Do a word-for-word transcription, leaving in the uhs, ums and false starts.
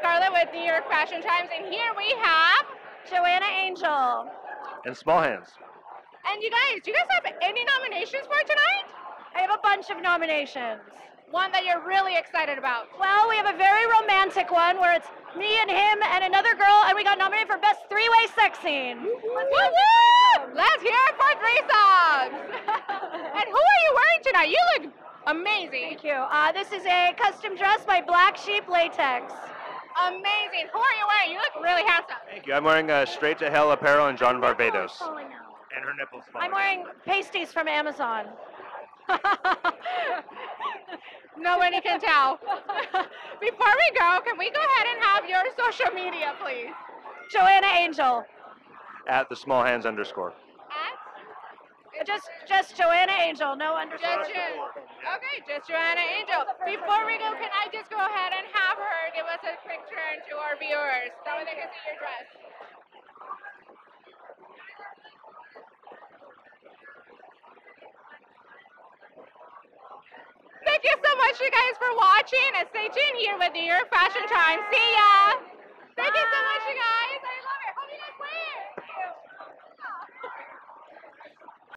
Scarlett with New York Fashion Times, and here we have Joanna Angel. And Small Hands. And you guys, do you guys have any nominations for tonight? I have a bunch of nominations. One that you're really excited about. Well, we have a very romantic one where it's me and him and another girl, and we got nominated for Best Three-Way Sex Scene. Let's hear, Woo-woo! Let's hear it for threesomes. And who are you wearing tonight? You look amazing. Thank you. Uh, this is a custom dress by Black Sheep Latex. Amazing. Who are you wearing? You look really handsome. Thank you. I'm wearing uh, Straight to Hell apparel and John Barbados. And her nipples falling I'm wearing out. Pasties from Amazon. Nobody can tell. Before we go, can we go ahead and have your social media, please? Joanna Angel. At the small hands underscore. At? Just, just Joanna Angel, no underscore. Just, okay, just Joanna Angel. Before we go, can I just go ahead and have her give us a quick turn to our viewers so they can see your dress? Thank you so much, you guys, for watching, and stay tuned here with New York Fashion Times. See ya!